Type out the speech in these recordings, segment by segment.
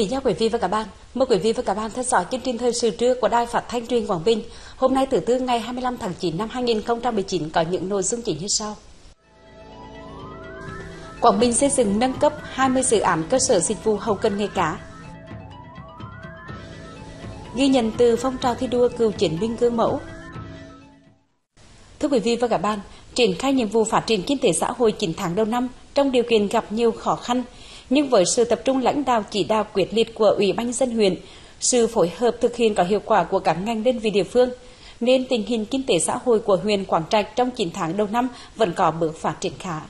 Kính chào quý vị và các bạn, mời quý vị và các bạn theo dõi chương trình thời sự trưa của Đài Phát thanh Truyền Quảng Bình. Hôm nay thứ tư ngày 25 tháng 9 năm 2019 có những nội dung chính như sau. Quảng Bình xây dựng nâng cấp 20 dự án cơ sở dịch vụ hậu cần nghề cá. Ghi nhận từ phong trào thi đua cựu chiến binh gương mẫu. Thưa quý vị và các bạn, triển khai nhiệm vụ phát triển kinh tế xã hội 9 tháng đầu năm trong điều kiện gặp nhiều khó khăn, nhưng với sự tập trung lãnh đạo chỉ đạo quyết liệt của Ủy ban nhân dân huyện, sự phối hợp thực hiện có hiệu quả của các ngành đơn vị địa phương, nên tình hình kinh tế xã hội của huyện Quảng Trạch trong 9 tháng đầu năm vẫn có bước phát triển khá.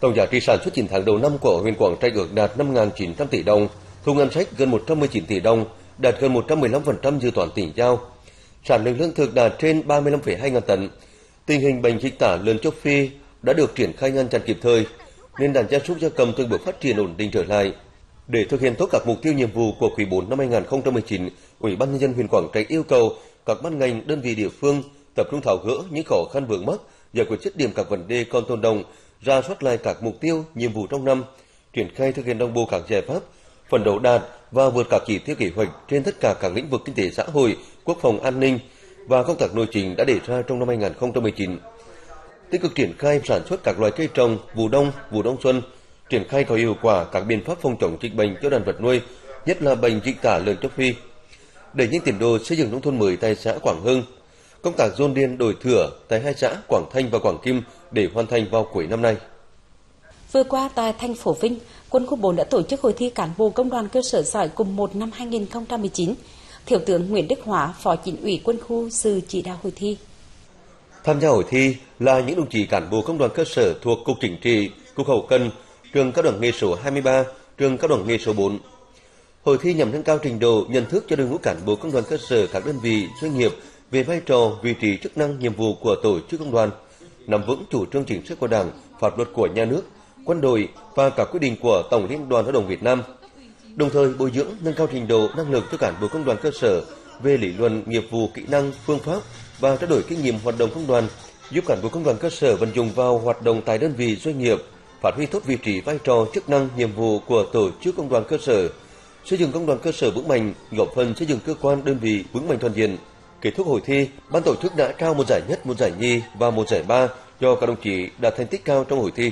Tổng giá trị sản xuất 9 tháng đầu năm của huyện Quảng Trạch ước đạt 5.900 tỷ đồng, thu ngân sách gần 119 tỷ đồng, đạt gần 115% dự toán tỉnh giao. Sản lượng lương thực đạt trên 35,2 ngàn tấn. Tình hình bệnh dịch tả lợn châu Phi đã được triển khai ngăn chặn kịp thời, nên đàn gia súc gia cầm từng bước phát triển ổn định trở lại. Để thực hiện tốt các mục tiêu nhiệm vụ của quý 4 năm 2019, Ủy ban nhân dân huyện Quảng Trạch yêu cầu các ban ngành, đơn vị địa phương tập trung tháo gỡ những khó khăn vướng mắc, giải quyết dứt điểm các vấn đề còn tồn đọng, rà soát lại các mục tiêu, nhiệm vụ trong năm, triển khai thực hiện đồng bộ các giải pháp, phấn đấu đạt và vượt các chỉ tiêu kế hoạch trên tất cả các lĩnh vực kinh tế xã hội, quốc phòng an ninh và công tác nội chính đã đề ra trong năm 2019. Tích cực triển khai sản xuất các loài cây trồng vụ đông xuân, triển khai có hiệu quả các biện pháp phòng chống dịch bệnh cho đàn vật nuôi, nhất là bệnh dịch tả lợn châu Phi. Đẩy nhanh tiến độ xây dựng nông thôn mới tại xã Quảng Hưng, công tác dồn điền đổi thửa tại hai xã Quảng Thanh và Quảng Kim để hoàn thành vào cuối năm nay. Vừa qua tại thành phố Vinh, quân khu 4 đã tổ chức hội thi cán bộ công đoàn cơ sở giỏi cùng 1 năm 2019. Thiếu tướng Nguyễn Đức Hóa, Phó Chính ủy Quân khu dự chỉ đạo hội thi. Tham gia hội thi là những đồng chí cán bộ công đoàn cơ sở thuộc Cục Chính trị, Cục Hậu cần, Trường Cao đẳng nghề số 23, Trường Cao đẳng nghề số 4. Hội thi nhằm nâng cao trình độ, nhận thức cho đội ngũ cán bộ công đoàn cơ sở các đơn vị, doanh nghiệp về vai trò, vị trí, chức năng, nhiệm vụ của tổ chức công đoàn, nắm vững chủ trương chính sách của Đảng, pháp luật của nhà nước, quân đội và các quyết định của Tổng Liên đoàn Lao động Việt Nam. Đồng thời bồi dưỡng nâng cao trình độ, năng lực cho cán bộ công đoàn cơ sở về lý luận, nghiệp vụ, kỹ năng, phương pháp và trao đổi kinh nghiệm hoạt động công đoàn, giúp cán bộ công đoàn cơ sở vận dụng vào hoạt động tại đơn vị, doanh nghiệp, phát huy tốt vị trí, vai trò, chức năng, nhiệm vụ của tổ chức công đoàn cơ sở, xây dựng công đoàn cơ sở vững mạnh, góp phần xây dựng cơ quan, đơn vị vững mạnh toàn diện. Kết thúc hội thi, ban tổ chức đã trao 1 giải nhất, 1 giải nhì và 1 giải ba cho các đồng chí đạt thành tích cao trong hội thi.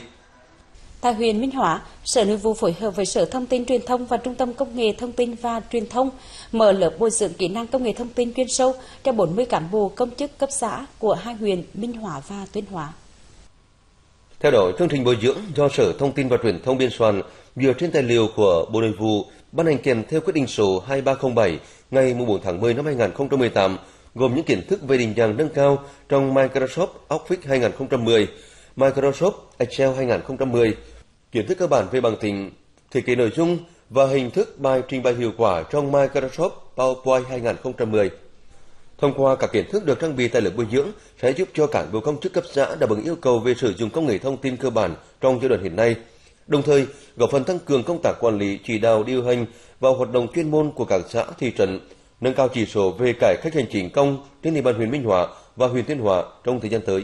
Tại huyện Minh Hóa, Sở Nội vụ phối hợp với Sở Thông tin Truyền thông và Trung tâm Công nghệ Thông tin và Truyền thông mở lớp bồi dưỡng kỹ năng công nghệ thông tin chuyên sâu cho 40 cán bộ công chức cấp xã của hai huyện Minh Hóa và Tuyên Hóa. Theo đó, chương trình bồi dưỡng do Sở Thông tin và Truyền thông biên soạn dựa trên tài liệu của Bộ Nội vụ ban hành kèm theo quyết định số 2307 ngày 4 tháng 10 năm 2018 gồm những kiến thức về định dạng nâng cao trong Microsoft Office 2010, Microsoft Excel 2010, kiến thức cơ bản về bằng tính, thiết kế nội dung và hình thức bài trình bày hiệu quả trong Microsoft PowerPoint 2010. Thông qua các kiến thức được trang bị tại lớp bồi dưỡng sẽ giúp cho cán bộ công chức cấp xã đáp ứng yêu cầu về sử dụng công nghệ thông tin cơ bản trong giai đoạn hiện nay, đồng thời góp phần tăng cường công tác quản lý, chỉ đạo, điều hành và hoạt động chuyên môn của các xã, thị trấn, nâng cao chỉ số về cải cách hành chính công trên địa bàn huyện Minh Hóa và huyện Tuyên Hóa trong thời gian tới.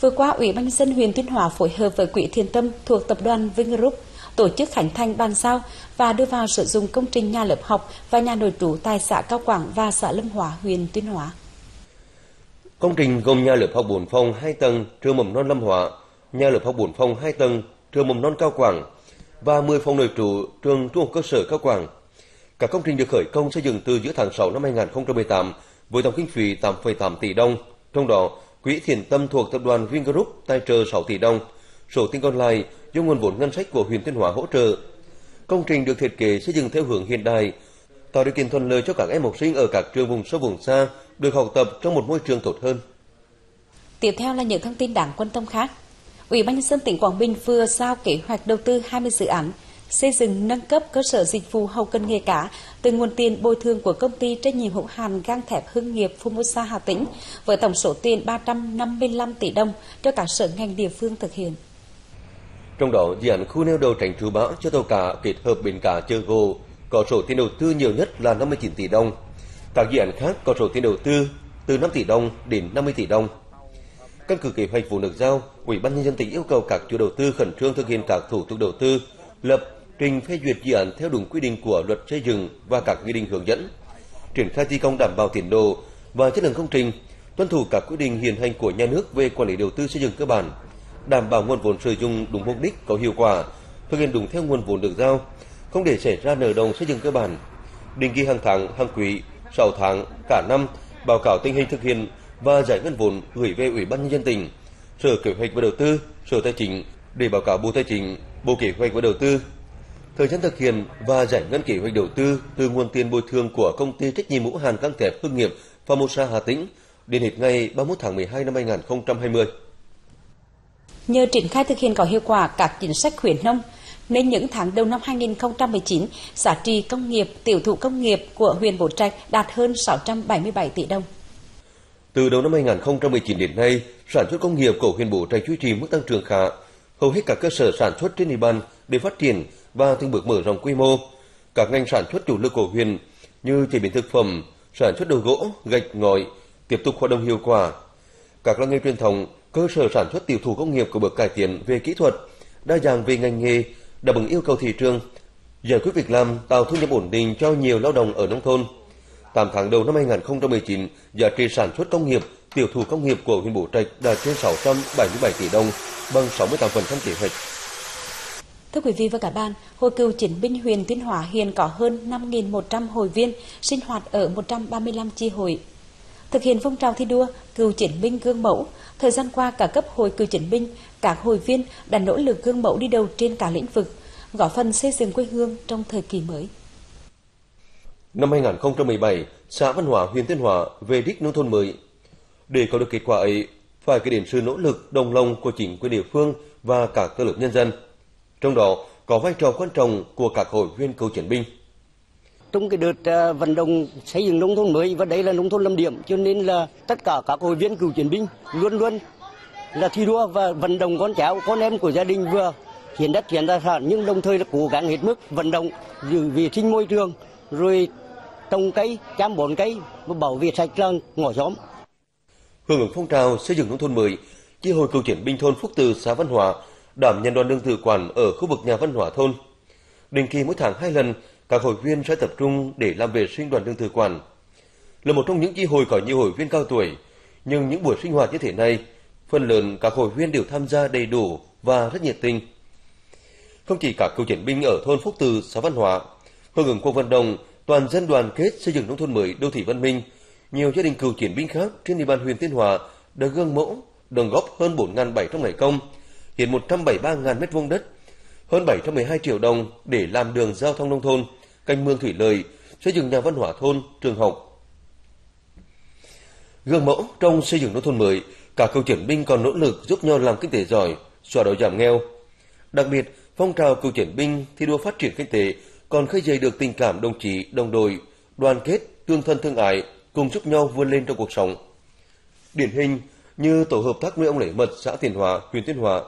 Vừa qua, Ủy ban nhân dân huyện Tuyên Hóa phối hợp với Quỹ Thiện Tâm thuộc tập đoàn VinGroup tổ chức khánh thành, bàn giao và đưa vào sử dụng công trình nhà lớp học và nhà nội trú tại xã Cao Quảng và xã Lâm Hóa, huyện Tuyên Hóa. Công trình gồm nhà lớp học 4 phòng 2 tầng trường mầm non Lâm Hóa, nhà lớp học 4 phòng 2 tầng trường mầm non Cao Quảng và 10 phòng nội trú trường trung học cơ sở Cao Quảng. Cả công trình được khởi công xây dựng từ giữa tháng 6 năm 2018 với tổng kinh phí 8,8 tỷ đồng, trong đó Quỹ Thiện Tâm thuộc tập đoàn VinGroup tài trợ 6 tỷ đồng, số tiền còn lại do nguồn vốn ngân sách của huyện Tuyên Hóa hỗ trợ. Công trình được thiết kế xây dựng theo hướng hiện đại, tạo điều kiện thuận lợi cho các em học sinh ở các trường vùng sâu vùng xa được học tập trong một môi trường tốt hơn. Tiếp theo là những thông tin đáng quan tâm khác. Ủy ban nhân dân tỉnh Quảng Bình vừa giao kế hoạch đầu tư 20 dự án xây dựng nâng cấp cơ sở dịch vụ hậu cần nghề cá từ nguồn tiền bồi thường của công ty trách nhiệm hữu hạn gang thép Hưng nghiệp Formosa Hà Tĩnh với tổng số tiền 355 tỷ đồng cho các sở ngành địa phương thực hiện. Trong đó, dự án khu neo đậu tránh trú bão cho tàu cá kết hợp bến cá chợ gồ có số tiền đầu tư nhiều nhất là 59 tỷ đồng. Các dự án khác có số tiền đầu tư từ 5 tỷ đồng đến 50 tỷ đồng. Căn cứ kế hoạch vốn được giao, Ủy ban nhân dân tỉnh yêu cầu các chủ đầu tư khẩn trương thực hiện các thủ tục đầu tư, lập trình phê duyệt dự án theo đúng quy định của luật xây dựng và các nghị định hướng dẫn, triển khai thi công đảm bảo tiến độ và chất lượng công trình, tuân thủ các quy định hiện hành của nhà nước về quản lý đầu tư xây dựng cơ bản, đảm bảo nguồn vốn sử dụng đúng mục đích, có hiệu quả, thực hiện đúng theo nguồn vốn được giao, không để xảy ra nợ đồng xây dựng cơ bản. Định kỳ hàng tháng, hàng quý, 6 tháng, cả năm, báo cáo tình hình thực hiện và giải ngân vốn gửi về Ủy ban Nhân dân tỉnh, Sở Kế hoạch và Đầu tư, Sở Tài chính để báo cáo Bộ Tài chính, Bộ Kế hoạch và Đầu tư. Thời gian thực hiện và giải ngân kế hoạch đầu tư từ nguồn tiền bồi thường của công ty trách nhiệm hữu hạn Căng thép Hưng nghiệp Formosa Hà Tĩnh đến hết ngày 31 tháng 12 năm 2020. Nhờ triển khai thực hiện có hiệu quả các chính sách khuyến nông, nên những tháng đầu năm 2019, giá trị công nghiệp, tiểu thủ công nghiệp của huyện Bổ Trạch đạt hơn 677 tỷ đồng. Từ đầu năm 2019 đến nay, sản xuất công nghiệp của huyện Bổ Trạch duy trì mức tăng trưởng khá. Hầu hết các cơ sở sản xuất trên địa bàn đều phát triển và từng bước mở rộng quy mô. Các ngành sản xuất chủ lực của huyện như chế biến thực phẩm, sản xuất đồ gỗ, gạch, ngói tiếp tục hoạt động hiệu quả. Các làng nghề truyền thống, cơ sở sản xuất tiểu thủ công nghiệp có bước cải tiến về kỹ thuật, đa dạng về ngành nghề, đáp ứng yêu cầu thị trường, giải quyết việc làm, tạo thu nhập ổn định cho nhiều lao động ở nông thôn. 8 tháng đầu năm 2019, giá trị sản xuất công nghiệp, tiểu thủ công nghiệp của huyện Bổ Trạch đạt trên 677 tỷ đồng, bằng 68% kế hoạch. Thưa quý vị và các bạn, Hội Cựu chiến binh huyện Tuyên Hóa hiện có hơn 5.100 hội viên sinh hoạt ở 135 chi hội. Thực hiện phong trào thi đua cựu chiến binh gương mẫu, thời gian qua cả cấp hội cựu chiến binh, các hội viên đã nỗ lực gương mẫu đi đầu trên cả lĩnh vực, góp phần xây dựng quê hương trong thời kỳ mới. Năm 2017, xã Văn Hóa huyện Tuyên Hóa về đích nông thôn mới. Để có được kết quả ấy, phải kể đến sự nỗ lực đồng lòng của chính quyền địa phương và các tầng lớp nhân dân. Trong đó có vai trò quan trọng của các hội viên cựu chiến binh. Trong cái đợt vận động xây dựng nông thôn mới, và đây là nông thôn lâm điểm, cho nên là tất cả các hội viên cựu chiến binh luôn luôn là thi đua và vận động con cháu, con em của gia đình vừa hiến đất hiến tài sản, nhưng đồng thời là cố gắng hết mức vận động giữ vệ sinh môi trường, rồi trồng cây, chăm bón cây và bảo vệ sạch làng ngõ xóm. Hưởng ứng phong trào xây dựng nông thôn mới, chi hội cựu chiến binh thôn Phúc Từ, xã Văn Hóa đảm nhận đoàn đương tự quản ở khu vực nhà văn hóa thôn. Định kỳ mỗi tháng 2 lần, các hội viên sẽ tập trung để làm vệ sinh đoàn đương tự quản. Là một trong những chi hội có nhiều hội viên cao tuổi, nhưng những buổi sinh hoạt như thế này, phần lớn các hội viên đều tham gia đầy đủ và rất nhiệt tình. Không chỉ các cựu chiến binh ở thôn Phúc Từ, xã Văn Hóa, hưởng ứng cuộc vận động toàn dân đoàn kết xây dựng nông thôn mới, đô thị văn minh, nhiều gia đình cựu chiến binh khác trên địa bàn huyện Tiên Hòa đã gương mẫu, đóng góp hơn 4.700 ngày công, hiện 173.000 m2 đất, hơn 712 triệu đồng để làm đường giao thông nông thôn, canh mương thủy lợi, xây dựng nhà văn hóa thôn, trường học. Gương mẫu trong xây dựng nông thôn mới, các cựu chiến binh còn nỗ lực giúp nhau làm kinh tế giỏi, xóa đói giảm nghèo. Đặc biệt, phong trào cựu chiến binh thi đua phát triển kinh tế còn khơi dậy được tình cảm đồng chí, đồng đội, đoàn kết, tương thân tương ái, cùng giúp nhau vươn lên trong cuộc sống. Điển hình như tổ hợp tác nuôi ong Lễ Mật, xã Tiền Hòa, huyện Tuyên Hóa.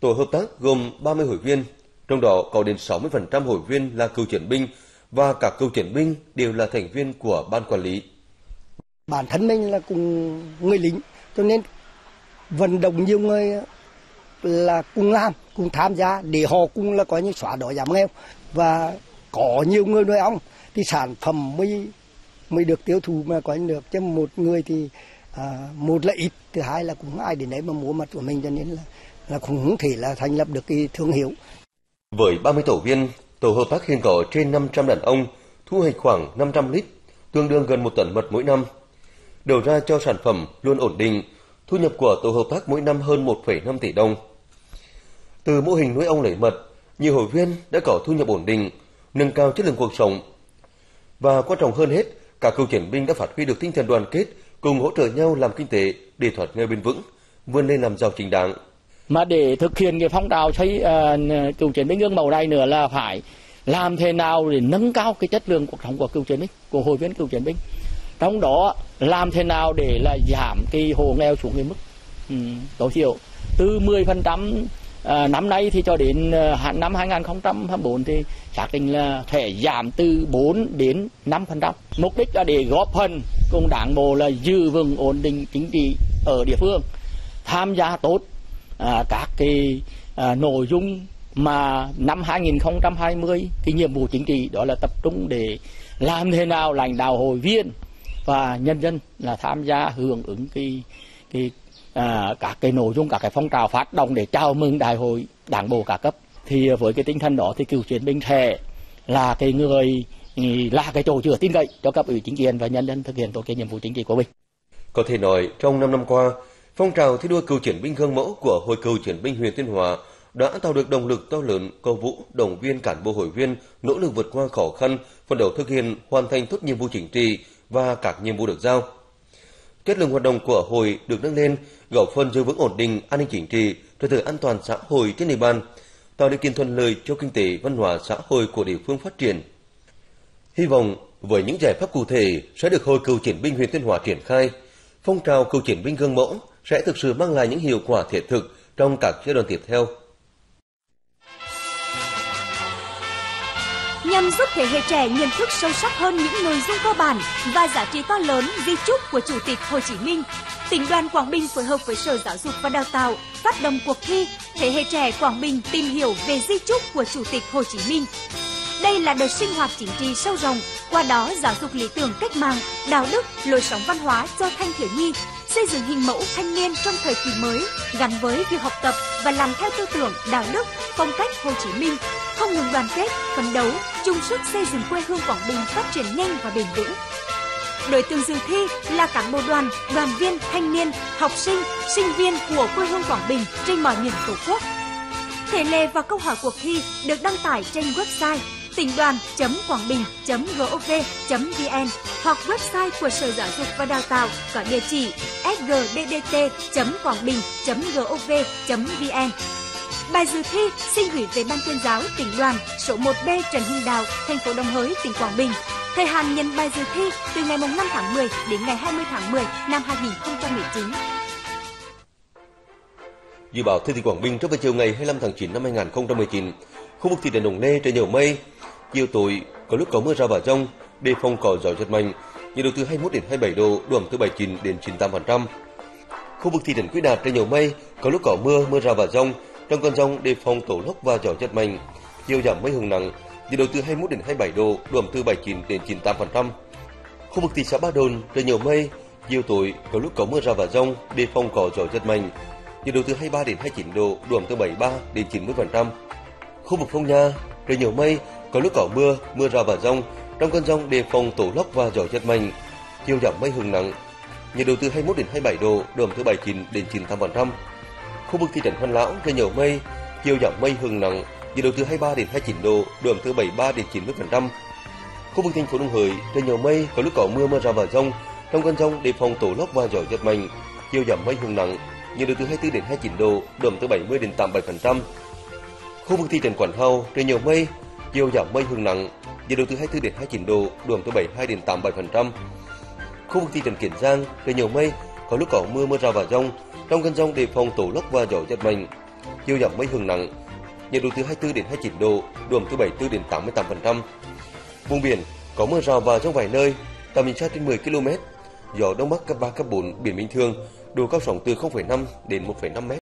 Tổ hợp tác gồm 30 hội viên, trong đó có đến 60% hội viên là cựu chiến binh và các cựu chiến binh đều là thành viên của ban quản lý. Bản thân mình là cùng người lính, cho nên vận động nhiều người là cùng làm, cùng tham gia để họ cùng là có những xóa đói giảm nghèo, và có nhiều người nuôi ong thì sản phẩm mới được tiêu thụ mà có được, chứ một người thì một là ít, thứ hai là cũng ai đến đấy mà mua mặt của mình, cho nên là không thể là thành lập được cái thương hiệu. Với 30 tổ viên, tổ hợp tác hiện có trên 500 đàn ong, thu hoạch khoảng 500 lít, tương đương gần 1 tấn mật mỗi năm. Đầu ra cho sản phẩm luôn ổn định, thu nhập của tổ hợp tác mỗi năm hơn 1,5 tỷ đồng. Từ mô hình nuôi ong Lễ Mật, nhiều hội viên đã có thu nhập ổn định, nâng cao chất lượng cuộc sống. Và quan trọng hơn hết, các cựu chiến binh đã phát huy được tinh thần đoàn kết, cùng hỗ trợ nhau làm kinh tế để thoát nghèo bền vững, vươn lên làm giàu chính đáng. Mà để thực hiện cái phong trào xây cựu chiến binh gương mẫu này nữa là phải làm thế nào để nâng cao cái chất lượng cuộc sống của cựu chiến binh, của hội viên cựu chiến binh. Trong đó làm thế nào để là giảm cái hộ nghèo xuống cái mức tối thiểu từ 10% năm nay thì cho đến năm 2024 thì xác định là phải giảm từ 4 đến 5%. Mục đích là để góp phần cùng đảng bộ là giữ vững ổn định chính trị ở địa phương, tham gia tốt các cái nội dung mà năm 2020 cái nhiệm vụ chính trị đó là tập trung để làm thế nào lãnh đạo hội viên và nhân dân là tham gia hưởng ứng các cái nội dung, các cái phong trào phát động để chào mừng đại hội đảng bộ các cấp. Thì với cái tinh thần đó thì cựu chiến binh sẽ là cái người là cái chỗ dựa tin cậy cho cấp ủy chính quyền và nhân dân thực hiện tốt cái nhiệm vụ chính trị của mình. Có thể nói trong 5 năm qua, phong trào thi đua cựu chiến binh gương mẫu của Hội Cựu chiến binh huyện Tuyên Hòa đã tạo được động lực to lớn, cổ vũ động viên cán bộ hội viên nỗ lực vượt qua khó khăn, phấn đấu thực hiện hoàn thành tốt nhiệm vụ chính trị và các nhiệm vụ được giao. Chất lượng hoạt động của hội được nâng lên, góp phần giữ vững ổn định an ninh chính trị, trật tự an toàn xã hội trên địa bàn, tạo điều kiện thuận lợi cho kinh tế văn hóa xã hội của địa phương phát triển. Hy vọng với những giải pháp cụ thể sẽ được Hội Cựu chiến binh huyện Tuyên Hóa triển khai, phong trào cựu chiến binh gương mẫu sẽ thực sự mang lại những hiệu quả thiết thực trong các giai đoạn tiếp theo. Nhằm giúp thế hệ trẻ nhận thức sâu sắc hơn những nội dung cơ bản và giá trị to lớn di chúc của Chủ tịch Hồ Chí Minh, Tỉnh đoàn Quảng Bình phối hợp với Sở Giáo dục và Đào tạo phát động cuộc thi Thế hệ trẻ Quảng Bình tìm hiểu về di chúc của Chủ tịch Hồ Chí Minh. Đây là đợt sinh hoạt chính trị sâu rộng, qua đó giáo dục lý tưởng cách mạng, đạo đức, lối sống văn hóa cho thanh thiếu nhi, xây dựng hình mẫu thanh niên trong thời kỳ mới, gắn với việc học tập và làm theo tư tưởng, đạo đức, phong cách Hồ Chí Minh, không ngừng đoàn kết, phấn đấu, chung sức xây dựng quê hương Quảng Bình phát triển nhanh và bền vững. Đối tượng dự thi là cán bộ đoàn, đoàn viên, thanh niên, học sinh, sinh viên của quê hương Quảng Bình trên mọi miền Tổ quốc. Thể lệ và câu hỏi cuộc thi được đăng tải trên website tinhdoan.quangbinh.gov.vn hoặc website của Sở Giáo dục và Đào tạo có địa chỉ sgddt.quangbinh.gov.vn. Bài dự thi xin gửi về Ban Tuyên giáo Tỉnh đoàn số 1B Trần Hưng Đạo, thành phố Đông Hới, tỉnh Quảng Bình. Thời hạn nhận bài dự thi từ ngày 5 tháng 10 đến ngày 20 tháng 10 năm 2019. Dự báo thời tiết Quảng Bình trong chiều ngày 25 tháng 9 năm 2019. Khu vực thị trấn Đồng Lê trời nhiều mây, chiều tối có lúc có mưa rào và dông, đề phòng có gió giật mạnh, nhiệt độ từ 21 đến 27 độ, độ ẩm từ 79 đến 98%. Khu vực thị trấn Quy Đạt trời nhiều mây, có lúc có mưa rào và dông, trong cơn dông đề phòng tố lốc và gió giật mạnh, chiều giảm mây hưởng nắng, nhiệt độ từ 21 đến 27 độ, độ ẩm từ 79 đến 98%. Khu vực thị xã Ba Đồn trời nhiều mây, chiều tối có lúc có mưa rào và dông, đề phòng có gió giật mạnh, nhiệt độ từ 23 đến 29 độ, độ ẩm từ 73 đến 90%. Khu vực Phong Nha trời nhiều mây, có lúc có mưa rào và dông, trong cơn dông đề phòng tố lốc và gió giật mạnh, chiều giảm mây hưởng nắng, nhiệt độ từ 21 đến 27 độ, độ ẩm từ 79 đến 98%. Khu vực thị trấn Hoàn Lão trời nhiều mây, chiều giảm mây hưởng nắng, nhiệt độ từ 23 đến 29 độ, độ ẩm từ 73 đến 90%. Khu vực thành phố Đông Hới trời nhiều mây, có lúc có mưa rào và dông, trong cơn dông đề phòng tố lốc và gió giật mạnh, chiều giảm mây hưởng nắng, nhiệt độ từ 24 đến 29 độ, độ ẩm từ 70 đến 87%. Khu vực thị trấn Quảng Thảo trời nhiều mây, chiều giảm mây hưởng nắng, nhiệt độ từ 24 đến 29 độ, độ ẩm từ 72 đến 87%. Khu vực thị trấn Kiển Giang trời nhiều mây, có lúc có mưa rào và dông, trong cơn dông đề phòng tố lốc và gió giật mạnh, chiều giảm mây hưởng nắng, nhiệt độ từ 24 đến 29 độ, độ ẩm từ 74 đến 88%. Vùng biển có mưa rào và dông vài nơi, tầm nhìn xa trên 10 km, gió đông bắc cấp 3 cấp 4, biển bình thường, độ cao sóng từ 0,5 đến 1,5 m.